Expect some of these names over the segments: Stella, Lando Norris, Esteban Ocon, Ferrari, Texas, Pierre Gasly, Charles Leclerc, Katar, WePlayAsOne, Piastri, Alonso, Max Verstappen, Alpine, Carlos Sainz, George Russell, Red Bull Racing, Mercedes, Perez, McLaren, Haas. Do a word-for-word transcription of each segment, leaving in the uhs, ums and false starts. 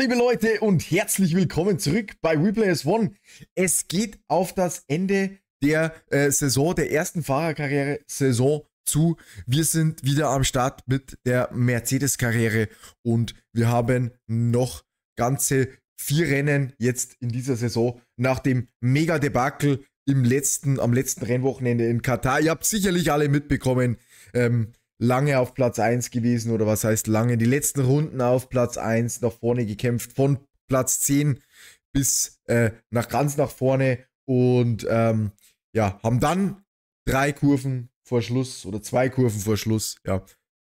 liebe Leute und herzlich willkommen zurück bei WePlayAsOne. Es geht auf das Ende der äh, Saison, der ersten Fahrerkarriere-Saison zu. Wir sind wieder am Start mit der Mercedes-Karriere und wir haben noch ganze vier Rennen jetzt in dieser Saison nach dem Mega-Debakel im letzten, am letzten Rennwochenende in Katar. Ihr habt sicherlich alle mitbekommen, ähm, lange auf Platz eins gewesen, oder was heißt lange, die letzten Runden auf Platz eins, nach vorne gekämpft, von Platz zehn bis äh, nach ganz nach vorne, und ähm, ja, haben dann drei Kurven vor Schluss oder zwei Kurven vor Schluss, ja,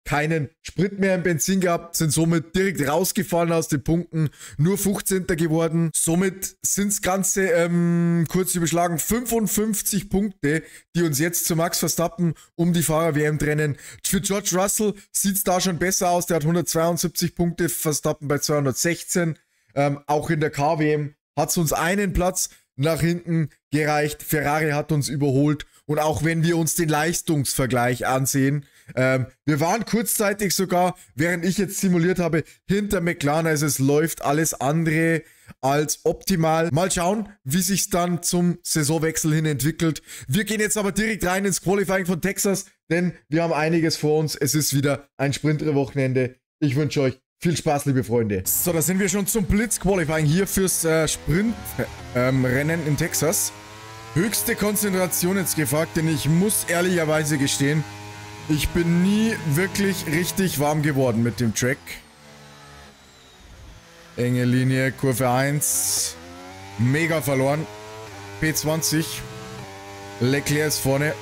keinen Sprit mehr im Benzin gehabt, sind somit direkt rausgefallen aus den Punkten, nur fünfzehnter geworden, somit sind es ganze, ähm, kurz überschlagen, fünfundfünfzig Punkte, die uns jetzt zu Max Verstappen um die Fahrer-W M trennen. Für George Russell sieht es da schon besser aus, der hat hundertzweiundsiebzig Punkte, Verstappen bei zweihundertsechzehn, ähm, auch in der K W M hat es uns einen Platz nach hinten gereicht, Ferrari hat uns überholt, und auch wenn wir uns den Leistungsvergleich ansehen, Ähm, wir waren kurzzeitig sogar, während ich jetzt simuliert habe, hinter McLaren, also es läuft alles andere als optimal. Mal schauen, wie sich es dann zum Saisonwechsel hin entwickelt. Wir gehen jetzt aber direkt rein ins Qualifying von Texas, denn wir haben einiges vor uns. Es ist wieder ein Sprinter-Wochenende. Ich wünsche euch viel Spaß, liebe Freunde. So, da sind wir schon zum Blitz-Qualifying hier fürs äh, Sprint-Rennen ähm, in Texas. Höchste Konzentration jetzt gefragt, denn ich muss ehrlicherweise gestehen, ich bin nie wirklich richtig warm geworden mit dem Track. Enge Linie, Kurve eins. Mega verloren. P zwanzig. Leclerc ist vorne.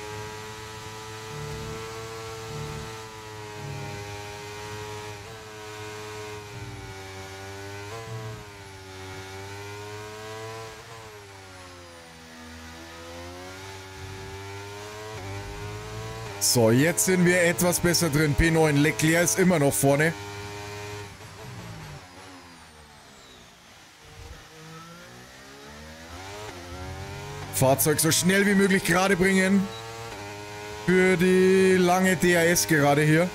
So, jetzt sind wir etwas besser drin. P neun, Leclerc ist immer noch vorne. Fahrzeug so schnell wie möglich gerade bringen. Für die lange D R S gerade hier.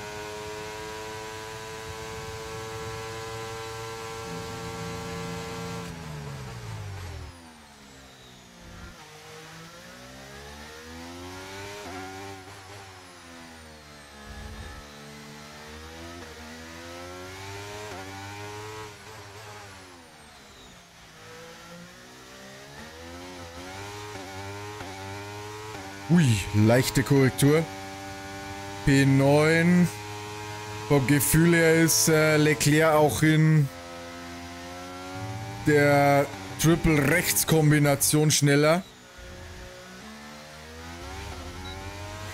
Ui, leichte Korrektur. P neun. Vom Gefühl her ist äh, Leclerc auch in der Triple-Rechts-Kombination schneller.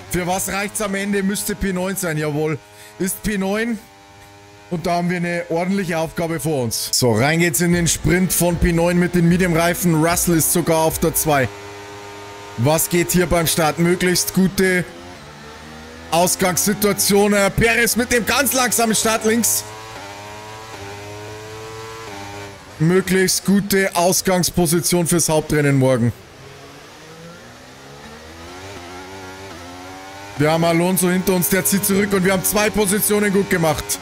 Für was reicht's am Ende? Müsste P neun sein, jawohl. Ist P neun. Und da haben wir eine ordentliche Aufgabe vor uns. So, rein geht's in den Sprint von P neun mit den Medium-Reifen. Russell ist sogar auf der zwei. Was geht hier beim Start? Möglichst gute Ausgangssituation. Perez mit dem ganz langsamen Start links. Möglichst gute Ausgangsposition fürs Hauptrennen morgen. Wir haben Alonso hinter uns, der zieht zurück und wir haben zwei Positionen gut gemacht.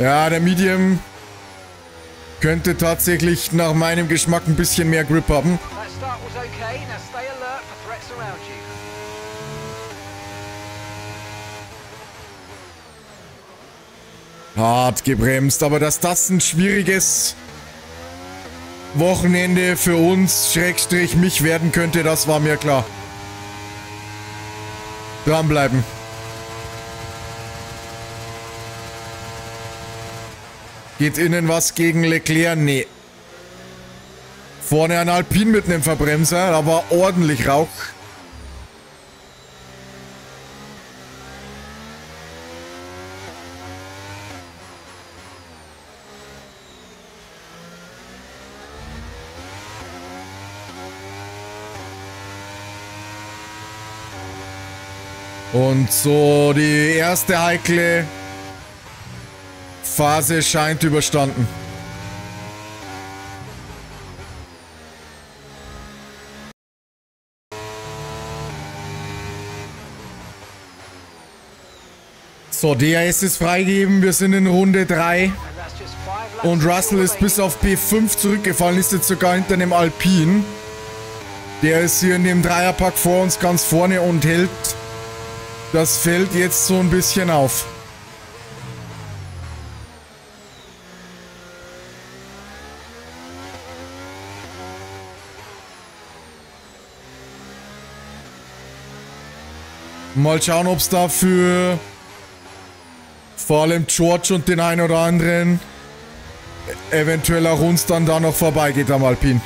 Ja, der Medium könnte tatsächlich nach meinem Geschmack ein bisschen mehr Grip haben. Hart gebremst, aber dass das ein schwieriges Wochenende für uns, Schrägstrich, mich werden könnte, das war mir klar. Dranbleiben. Geht innen was gegen Leclerc? Nee. Vorne ein Alpine mit einem Verbremser. Da war ordentlich Rauch. Und so die erste heikle Phase scheint überstanden. So, D R S ist freigegeben. Wir sind in Runde drei. Und Russell ist bis auf P fünf zurückgefallen. Ist jetzt sogar hinter dem Alpine. Der ist hier in dem Dreierpack vor uns ganz vorne und hält das Feld jetzt so ein bisschen auf. Mal schauen, ob es dafür vor allem George und den einen oder anderen eventuell auch uns dann da noch vorbeigeht am Alpine.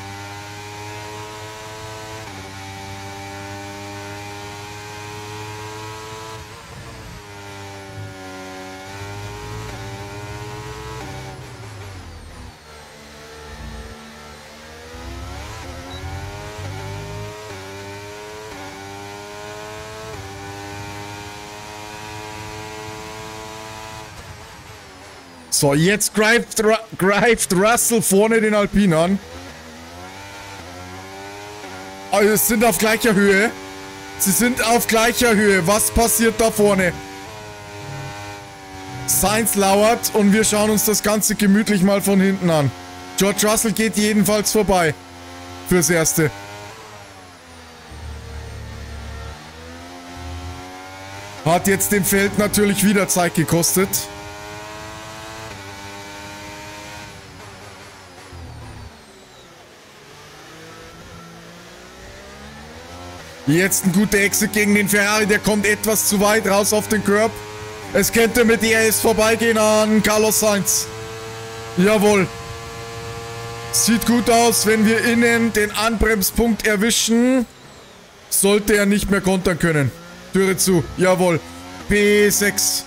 So, jetzt greift, Ru greift Russell vorne den Alpine an. Also, sie sind auf gleicher Höhe. Sie sind auf gleicher Höhe. Was passiert da vorne? Sainz lauert und wir schauen uns das Ganze gemütlich mal von hinten an. George Russell geht jedenfalls vorbei. Fürs Erste. Hat jetzt dem Feld natürlich wieder Zeit gekostet. Jetzt ein guter Exit gegen den Ferrari, der kommt etwas zu weit raus auf den Curb. Es könnte mit D R S vorbeigehen an Carlos Sainz. Jawohl. Sieht gut aus, wenn wir innen den Anbremspunkt erwischen, sollte er nicht mehr kontern können. Türe zu, jawohl. P sechs.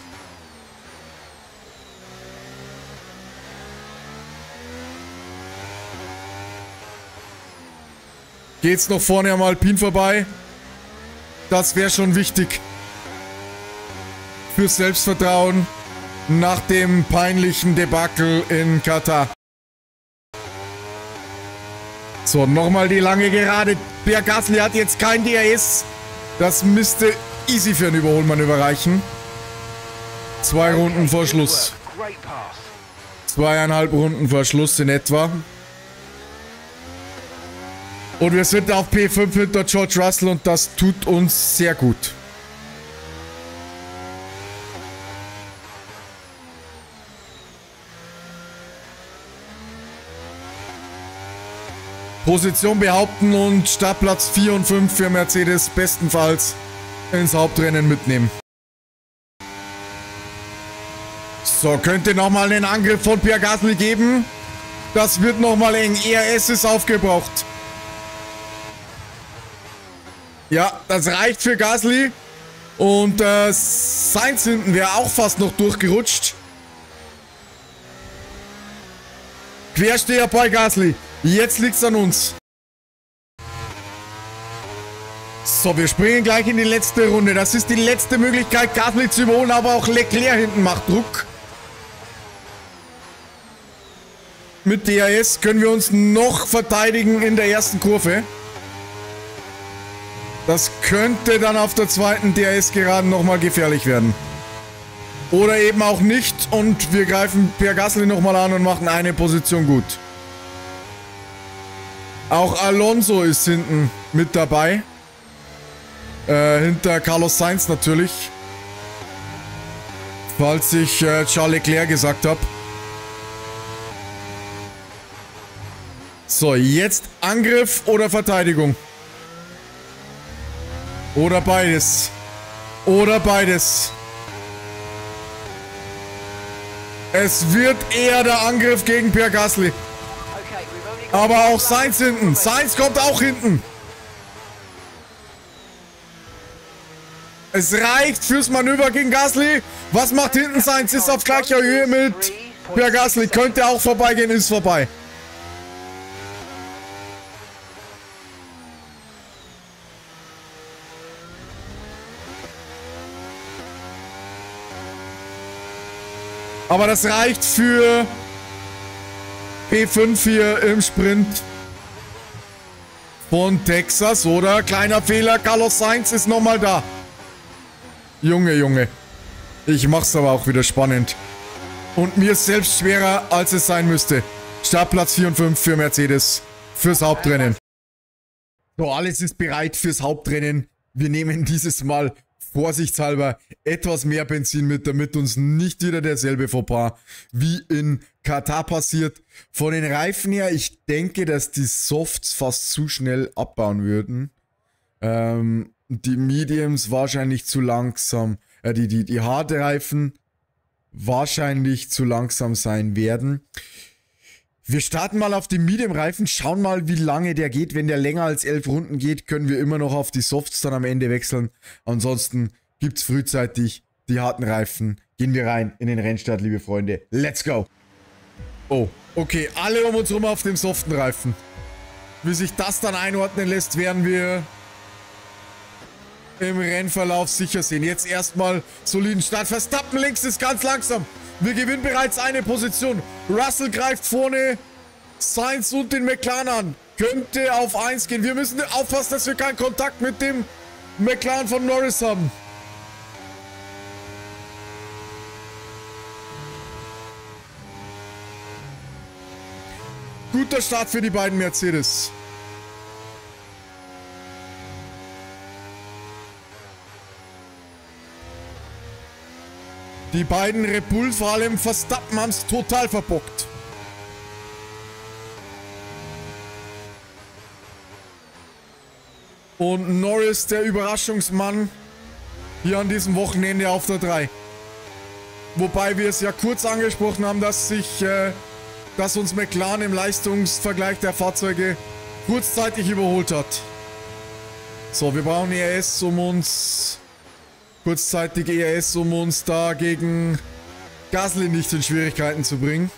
Geht's noch vorne am Alpine vorbei? Das wäre schon wichtig fürs Selbstvertrauen nach dem peinlichen Debakel in Katar. So, nochmal die lange Gerade. Pierre Gasly hat jetzt kein D R S. Das müsste easy für einen Überholmanöver reichen. Zwei Runden vor Schluss. Zweieinhalb Runden vor Schluss in etwa. Und wir sind auf P fünf hinter George Russell und das tut uns sehr gut. Position behaupten und Startplatz vier und fünf für Mercedes bestenfalls ins Hauptrennen mitnehmen. So, könnte nochmal einen Angriff von Pierre Gasly geben. Das wird nochmal eng. E R S ist aufgebraucht. Ja, das reicht für Gasly. Und äh, Sainz hinten wäre auch fast noch durchgerutscht. Quersteher bei Gasly. Jetzt liegt's an uns. So, wir springen gleich in die letzte Runde. Das ist die letzte Möglichkeit, Gasly zu überholen, aber auch Leclerc hinten macht Druck. Mit D R S können wir uns noch verteidigen in der ersten Kurve. Das könnte dann auf der zweiten D R S gerade nochmal gefährlich werden. Oder eben auch nicht. Und wir greifen Pierre Gasly nochmal an und machen eine Position gut. Auch Alonso ist hinten mit dabei. Äh, hinter Carlos Sainz natürlich. Falls ich äh, Charles Leclerc gesagt habe. So, jetzt Angriff oder Verteidigung? Oder beides. Oder beides. Es wird eher der Angriff gegen Pierre Gasly. Aber auch Sainz hinten. Sainz kommt auch hinten. Es reicht fürs Manöver gegen Gasly. Was macht hinten Sainz? Ist auf gleicher Höhe mit Pierre Gasly. Könnte auch vorbeigehen, ist vorbei. Aber das reicht für P fünf hier im Sprint von Texas, oder? Kleiner Fehler, Carlos Sainz ist nochmal da. Junge, Junge. Ich mach's aber auch wieder spannend. Und mir ist selbst schwerer, als es sein müsste. Startplatz vier und fünf für Mercedes. Fürs Hauptrennen. So, alles ist bereit fürs Hauptrennen. Wir nehmen dieses Mal vorsichtshalber etwas mehr Benzin mit, damit uns nicht wieder derselbe Fauxpas wie in Katar passiert. Von den Reifen her, ich denke, dass die Softs fast zu schnell abbauen würden. Ähm, die Mediums wahrscheinlich zu langsam, äh, die, die, die Hardreifen wahrscheinlich zu langsam sein werden. Wir starten mal auf dem Medium-Reifen, schauen mal, wie lange der geht. Wenn der länger als elf Runden geht, können wir immer noch auf die Softs dann am Ende wechseln. Ansonsten gibt es frühzeitig die harten Reifen. Gehen wir rein in den Rennstart, liebe Freunde. Let's go! Oh, okay, alle um uns rum auf dem soften Reifen. Wie sich das dann einordnen lässt, werden wir im Rennverlauf sicher sehen. Jetzt erstmal soliden Start. Verstappen links ist ganz langsam. Wir gewinnen bereits eine Position. Russell greift vorne Sainz und den McLaren an. Könnte auf eins gehen. Wir müssen aufpassen, dass wir keinen Kontakt mit dem McLaren von Norris haben. Guter Start für die beiden Mercedes. Die beiden Red Bull, vor allem Verstappen, haben es total verbockt. Und Norris, der Überraschungsmann, hier an diesem Wochenende auf der drei. Wobei wir es ja kurz angesprochen haben, dass, sich, äh, dass uns McLaren im Leistungsvergleich der Fahrzeuge kurzzeitig überholt hat. So, wir brauchen E R S, um uns... kurzzeitig E R S, um uns da gegen Gasly nicht in Schwierigkeiten zu bringen.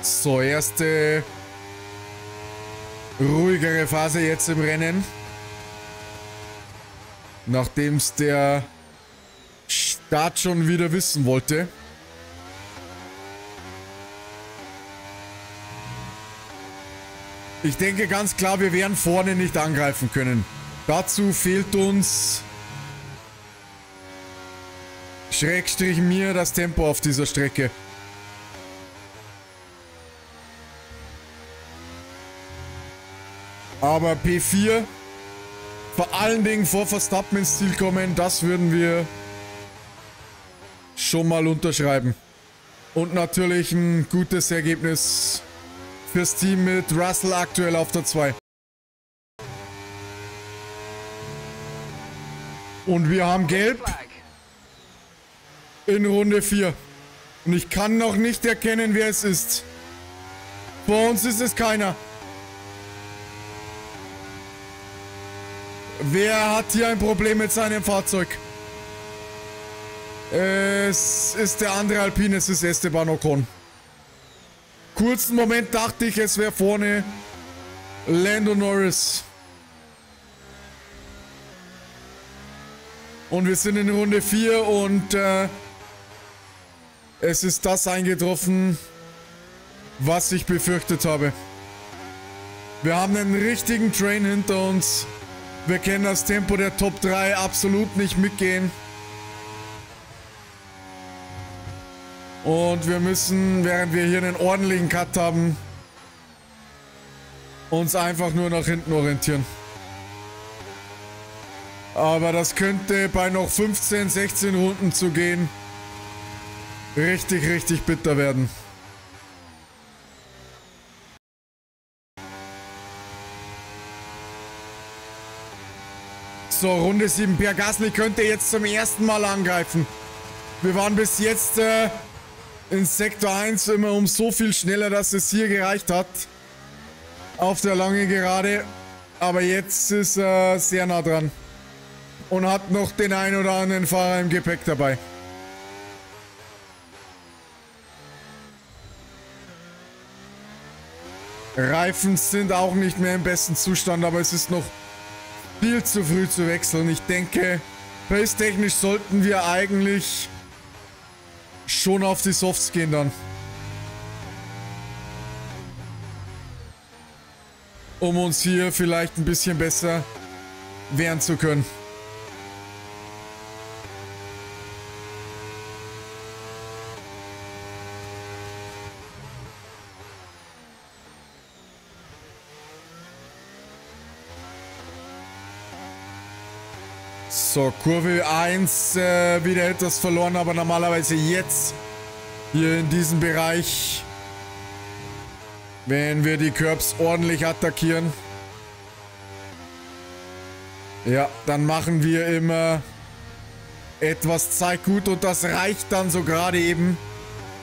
So, erste ruhigere Phase jetzt im Rennen. Nachdem es der Start schon wieder wissen wollte. Ich denke ganz klar, wir werden vorne nicht angreifen können. Dazu fehlt uns Schrägstrich mir das Tempo auf dieser Strecke. Aber P vier, vor allen Dingen vor Verstappen ins Ziel kommen, das würden wir schon mal unterschreiben. Und natürlich ein gutes Ergebnis fürs Team mit Russell aktuell auf der zwei. Und wir haben Gelb in Runde vier. Und ich kann noch nicht erkennen, wer es ist. Vor uns ist es keiner. Wer hat hier ein Problem mit seinem Fahrzeug? Es ist der andere Alpine, es ist Esteban Ocon. Kurzen Moment dachte ich, es wäre vorne Lando Norris. Und wir sind in Runde vier und äh, es ist das eingetroffen, was ich befürchtet habe. Wir haben einen richtigen Train hinter uns. Wir können das Tempo der Top drei absolut nicht mitgehen. Und wir müssen, während wir hier einen ordentlichen Cut haben, uns einfach nur nach hinten orientieren. Aber das könnte bei noch fünfzehn, sechzehn Runden zu gehen richtig, richtig bitter werden. So, Runde sieben. Pierre Gasly könnte jetzt zum ersten Mal angreifen. Wir waren bis jetzt äh, in Sektor eins immer um so viel schneller, dass es hier gereicht hat. Auf der langen Gerade. Aber jetzt ist er äh, sehr nah dran. Und hat noch den ein oder anderen Fahrer im Gepäck dabei. Reifen sind auch nicht mehr im besten Zustand, aber es ist noch viel zu früh zu wechseln. Ich denke, pace-technisch sollten wir eigentlich schon auf die Softs gehen dann. Um uns hier vielleicht ein bisschen besser wehren zu können. So, Kurve eins äh, wieder etwas verloren, aber normalerweise jetzt hier in diesem Bereich, wenn wir die Curbs ordentlich attackieren, ja, dann machen wir immer etwas Zeitgut und das reicht dann so gerade eben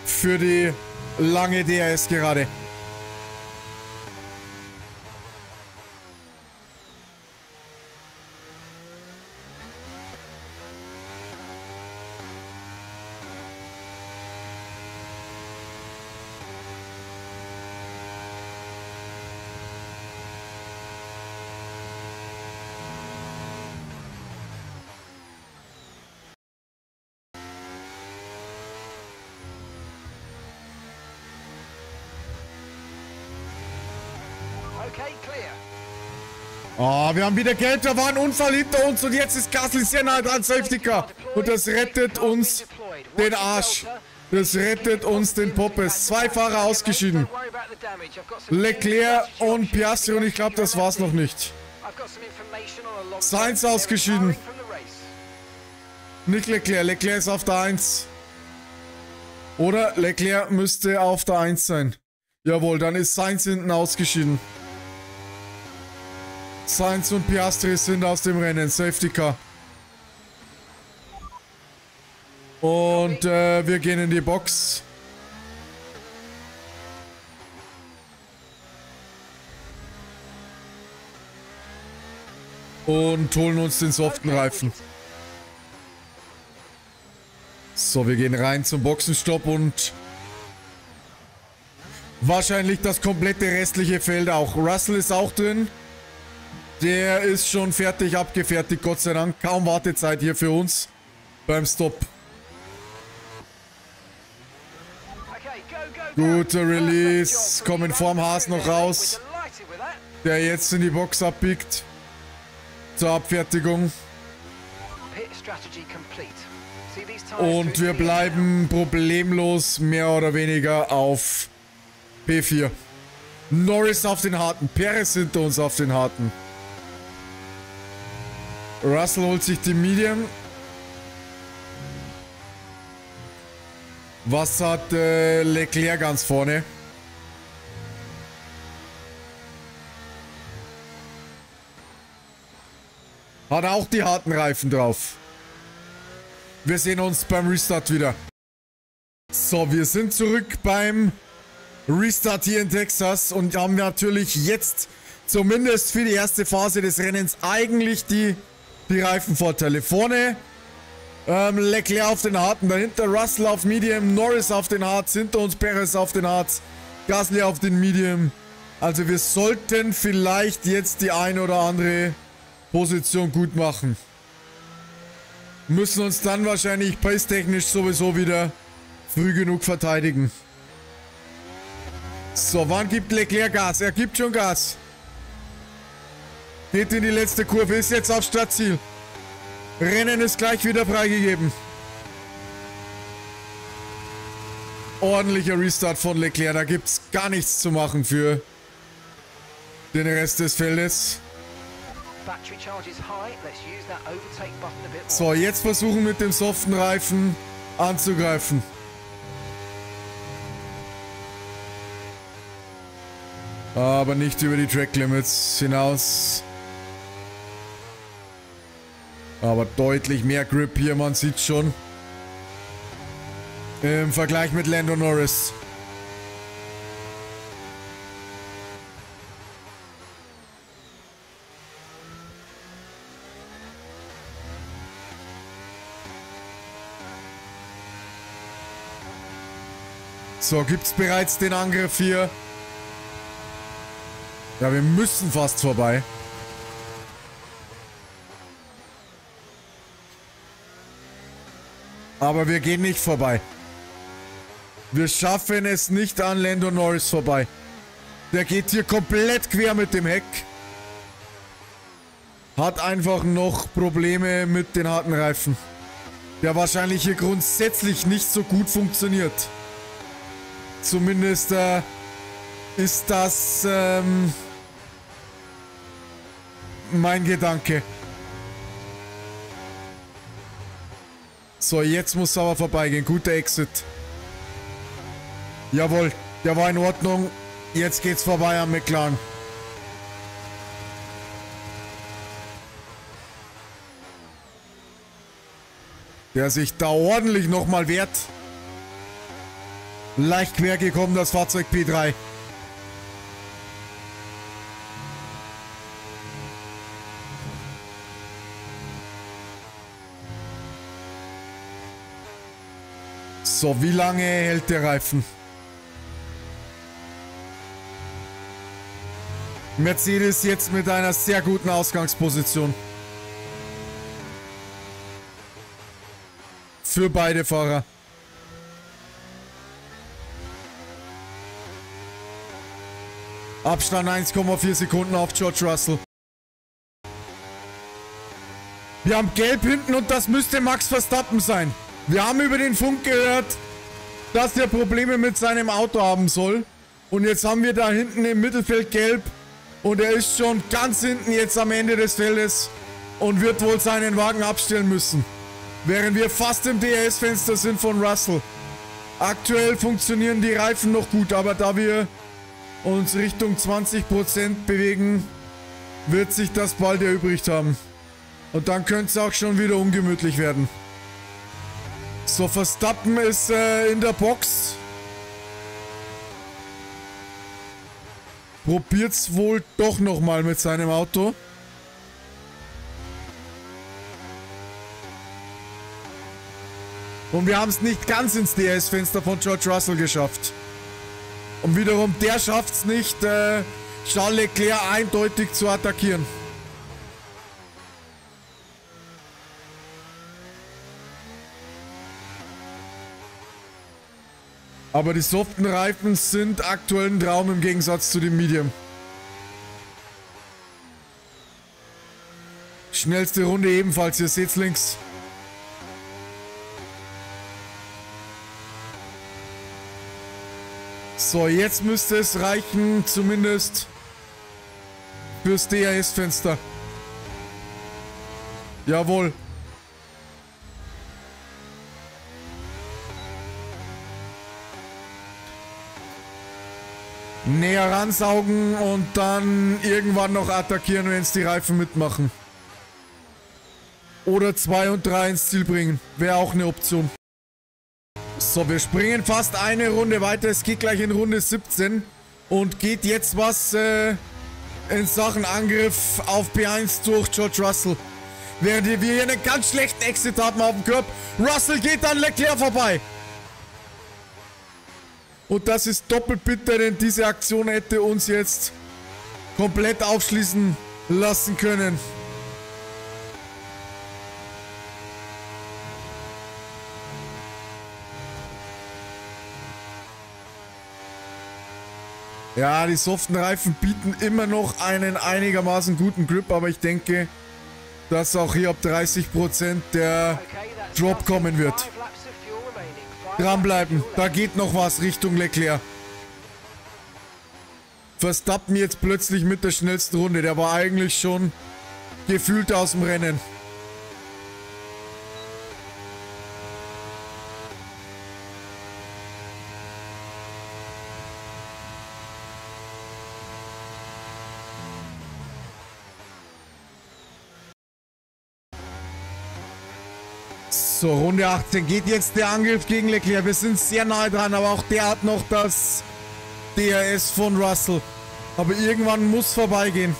für die lange D R S gerade. Oh, wir haben wieder Geld, da war ein Unfall hinter uns und jetzt ist Gasly sehr nah dran, Safety Car. Und das rettet uns den Arsch. Das rettet uns den Poppes. Zwei Fahrer ausgeschieden. Leclerc und Piastri und ich glaube, das war's noch nicht. Sainz ausgeschieden. Nicht Leclerc, Leclerc ist auf der eins. Oder Leclerc müsste auf der eins sein. Jawohl, dann ist Sainz hinten ausgeschieden. Sainz und Piastri sind aus dem Rennen. Safety Car. Und äh, wir gehen in die Box. Und holen uns den soften Reifen. So, wir gehen rein zum Boxenstopp und wahrscheinlich das komplette restliche Feld auch. Russell ist auch drin. Der ist schon fertig abgefertigt, Gott sei Dank. Kaum Wartezeit hier für uns beim Stopp. Guter Release. Komm in Form Haas noch raus. Der jetzt in die Box abbiegt. Zur Abfertigung. Und wir bleiben problemlos mehr oder weniger auf P vier. Norris auf den harten. Perez hinter uns auf den harten. Russell holt sich die Medium. Was hat äh, Leclerc ganz vorne? Hat auch die harten Reifen drauf. Wir sehen uns beim Restart wieder. So, wir sind zurück beim Restart hier in Texas und haben natürlich jetzt zumindest für die erste Phase des Rennens eigentlich die Die Reifenvorteile. Vorne ähm, Leclerc auf den harten, dahinter Russell auf Medium, Norris auf den Harz, hinter uns Perez auf den Harz, Gasly auf den Medium. Also wir sollten vielleicht jetzt die eine oder andere Position gut machen. Müssen uns dann wahrscheinlich pace-technisch sowieso wieder früh genug verteidigen. So, wann gibt Leclerc Gas? Er gibt schon Gas. Geht in die letzte Kurve, ist jetzt auf Startziel. Rennen ist gleich wieder freigegeben. Ordentlicher Restart von Leclerc, da gibt es gar nichts zu machen für den Rest des Feldes. So, jetzt versuchen mit dem soften Reifen anzugreifen. Aber nicht über die Track Limits hinaus. Aber deutlich mehr Grip hier, man sieht schon. Im Vergleich mit Lando Norris. So, gibt's bereits den Angriff hier Ja, wir müssen fast vorbei. Aber wir gehen nicht vorbei. Wir schaffen es nicht an Lando Norris vorbei. Der geht hier komplett quer mit dem Heck. Hat einfach noch Probleme mit den harten Reifen. Der wahrscheinlich hier grundsätzlich nicht so gut funktioniert. Zumindest äh, ist das ähm, mein Gedanke. So, jetzt muss sauber vorbeigehen. Guter Exit. Jawohl, der war in Ordnung. Jetzt geht's vorbei am McLaren. Der sich da ordentlich nochmal wehrt. Leicht quer gekommen, das Fahrzeug P drei. So, wie lange hält der Reifen? Mercedes jetzt mit einer sehr guten Ausgangsposition. Für beide Fahrer. Abstand eins Komma vier Sekunden auf George Russell. Wir haben Gelb hinten und das müsste Max Verstappen sein. Wir haben über den Funk gehört, dass der Probleme mit seinem Auto haben soll. Und jetzt haben wir da hinten im Mittelfeld Gelb. Und er ist schon ganz hinten jetzt am Ende des Feldes und wird wohl seinen Wagen abstellen müssen. Während wir fast im D R S-Fenster sind von Russell. Aktuell funktionieren die Reifen noch gut, aber da wir uns Richtung zwanzig Prozent bewegen, wird sich das bald erübrigt haben. Und dann könnte es auch schon wieder ungemütlich werden. So, Verstappen ist äh, in der Box. Probiert es wohl doch nochmal mit seinem Auto. Und wir haben es nicht ganz ins D R S-Fenster von George Russell geschafft. Und wiederum, der schafft es nicht, äh, Charles Leclerc eindeutig zu attackieren. Aber die soften Reifen sind aktuell ein Traum im Gegensatz zu dem Medium. Schnellste Runde ebenfalls, ihr seht's links. So, jetzt müsste es reichen, zumindest fürs D R S-Fenster. Jawohl. Näher ransaugen und dann irgendwann noch attackieren, wenn es die Reifen mitmachen. Oder zwei und drei ins Ziel bringen. Wäre auch eine Option. So, wir springen fast eine Runde weiter. Es geht gleich in Runde siebzehn. Und geht jetzt was äh, in Sachen Angriff auf P eins durch George Russell. Während wir hier einen ganz schlechten Exit haben auf dem Curb. Russell geht an Leclerc vorbei. Und das ist doppelt bitter, denn diese Aktion hätte uns jetzt komplett aufschließen lassen können. Ja, die soften Reifen bieten immer noch einen einigermaßen guten Grip, aber ich denke, dass auch hier ab dreißig Prozent der Drop kommen wird. Dranbleiben, da geht noch was Richtung Leclerc. Verstappen jetzt plötzlich mit der schnellsten Runde. Der war eigentlich schon gefühlt aus dem Rennen. So, Runde achtzehn geht jetzt der Angriff gegen Leclerc. Wir sind sehr nahe dran, aber auch der hat noch das D R S von Russell. Aber irgendwann muss vorbeigehen.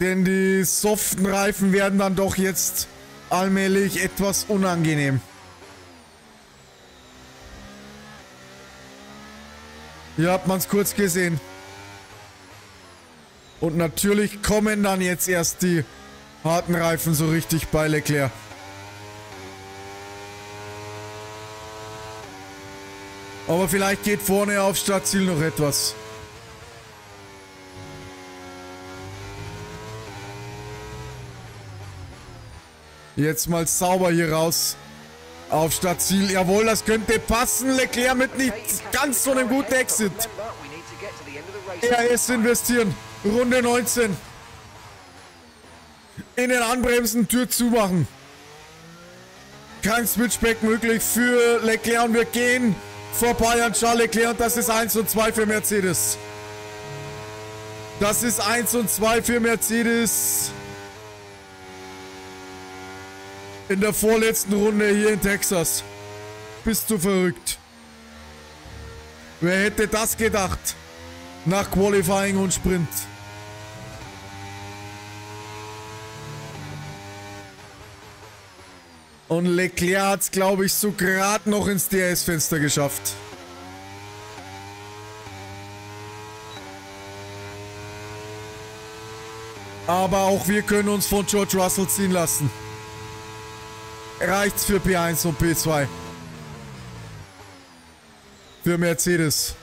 Denn die soften Reifen werden dann doch jetzt allmählich etwas unangenehm. Hier hat man es kurz gesehen. Und natürlich kommen dann jetzt erst die harten Reifen so richtig bei Leclerc. Aber vielleicht geht vorne auf Startziel noch etwas. Jetzt mal sauber hier raus. Auf Startziel. Jawohl, das könnte passen. Leclerc mit nicht ganz so einem guten Exit. E R S investieren. Runde neunzehn. Innen anbremsen, Tür zumachen. Kein Switchback möglich für Leclerc. Und wir gehen vorbei an Charles Leclerc. Und das ist eins und zwei für Mercedes. Das ist eins und zwei für Mercedes. In der vorletzten Runde hier in Texas. Bist du verrückt? Wer hätte das gedacht? Nach Qualifying und Sprint. Und Leclerc hat es, glaube ich, so gerade noch ins D R S-Fenster geschafft. Aber auch wir können uns von George Russell ziehen lassen. Reicht's für P eins und P zwei. Für Mercedes.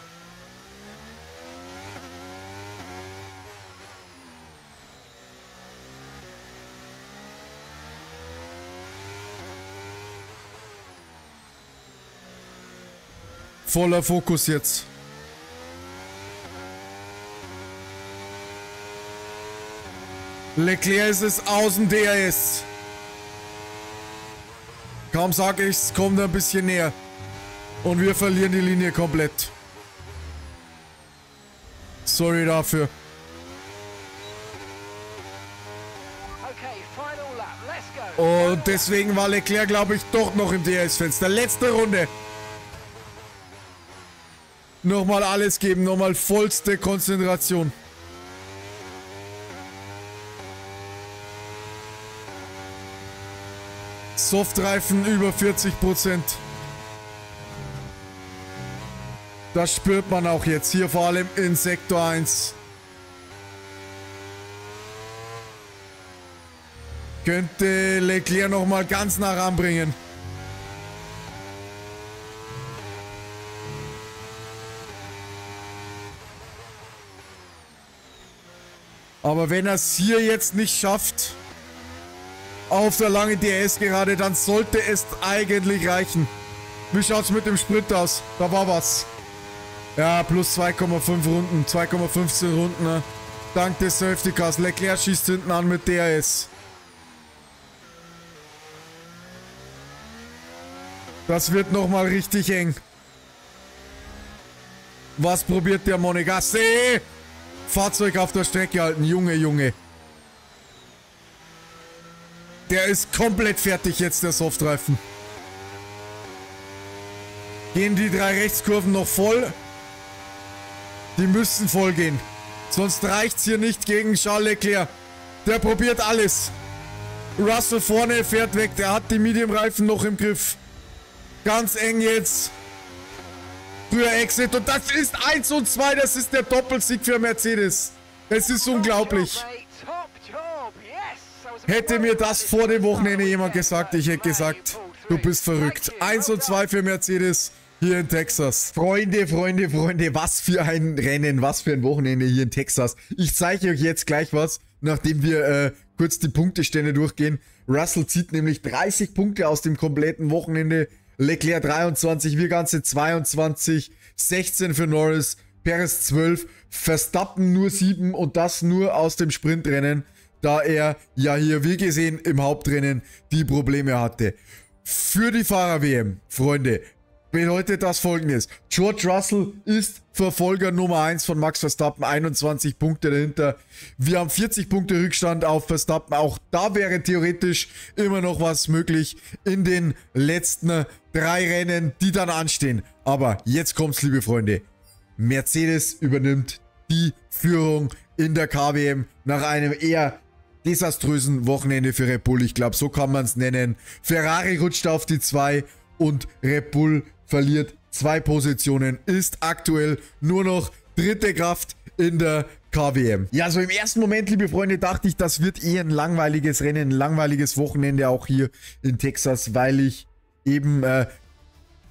Voller Fokus jetzt. Leclerc ist es außen D R S. Kaum sage ich's, kommt ein bisschen näher. Und wir verlieren die Linie komplett. Sorry dafür. Und deswegen war Leclerc, glaube ich, doch noch im D R S-Fenster. Letzte Runde. Nochmal alles geben, nochmal vollste Konzentration. Softreifen über vierzig Prozent. Das spürt man auch jetzt hier, vor allem in Sektor eins. Könnte Leclerc nochmal ganz nah ranbringen. Aber wenn er es hier jetzt nicht schafft, auf der langen D R S gerade, dann sollte es eigentlich reichen. Wie schaut es mit dem Sprint aus? Da war was. Ja, plus zwei Komma fünf Runden, zwei Komma fünfzehn Runden. Ne? Dank des Safety Cars. Leclerc schießt hinten an mit D R S. Das wird nochmal richtig eng. Was probiert der Monegasse? Fahrzeug auf der Strecke halten. Junge, Junge. Der ist komplett fertig jetzt, der Softreifen. Gehen die drei Rechtskurven noch voll? Die müssen voll gehen. Sonst reicht's hier nicht gegen Charles Leclerc. Der probiert alles. Russell vorne fährt weg. Der hat die Medium-Reifen noch im Griff. Ganz eng jetzt. Früher Exit. Und das ist eins und zwei. Das ist der Doppelsieg für Mercedes. Es ist unglaublich. Hätte mir das vor dem Wochenende jemand gesagt, ich hätte gesagt, du bist verrückt. eins und zwei für Mercedes hier in Texas. Freunde, Freunde, Freunde, was für ein Rennen, was für ein Wochenende hier in Texas. Ich zeige euch jetzt gleich was, nachdem wir äh, kurz die Punktestände durchgehen. Russell zieht nämlich dreißig Punkte aus dem kompletten Wochenende. Leclerc dreiundzwanzig, wir ganze zweiundzwanzig, sechzehn für Norris, Perez zwölf, Verstappen nur sieben und das nur aus dem Sprintrennen. Da er ja hier, wie gesehen, im Hauptrennen die Probleme hatte. Für die Fahrer-W M, Freunde, bedeutet das Folgendes. George Russell ist Verfolger Nummer eins von Max Verstappen, einundzwanzig Punkte dahinter. Wir haben vierzig Punkte Rückstand auf Verstappen. Auch da wäre theoretisch immer noch was möglich in den letzten drei Rennen, die dann anstehen. Aber jetzt kommt's, liebe Freunde. Mercedes übernimmt die Führung in der K W M nach einem eher desaströsen Wochenende für Red Bull. Ich glaube, so kann man es nennen. Ferrari rutscht auf die zwei und Red Bull verliert zwei Positionen, ist aktuell nur noch dritte Kraft in der K W M. Ja, so im ersten Moment, liebe Freunde, dachte ich, das wird eher ein langweiliges Rennen, ein langweiliges Wochenende auch hier in Texas, weil ich eben äh,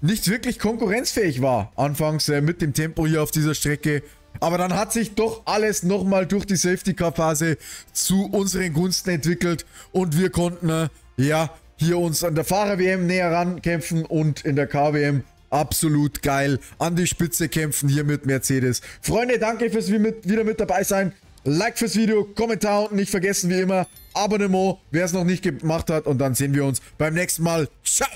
nicht wirklich konkurrenzfähig war anfangs äh, mit dem Tempo hier auf dieser Strecke. Aber dann hat sich doch alles nochmal durch die Safety-Car-Phase zu unseren Gunsten entwickelt und wir konnten äh, ja hier uns an der Fahrer-W M näher rankämpfen und in der K W M absolut geil an die Spitze kämpfen hier mit Mercedes. Freunde, danke fürs wieder mit dabei sein. Like fürs Video, Kommentar und nicht vergessen wie immer Abonnement, wer es noch nicht gemacht hat. Und dann sehen wir uns beim nächsten Mal. Ciao!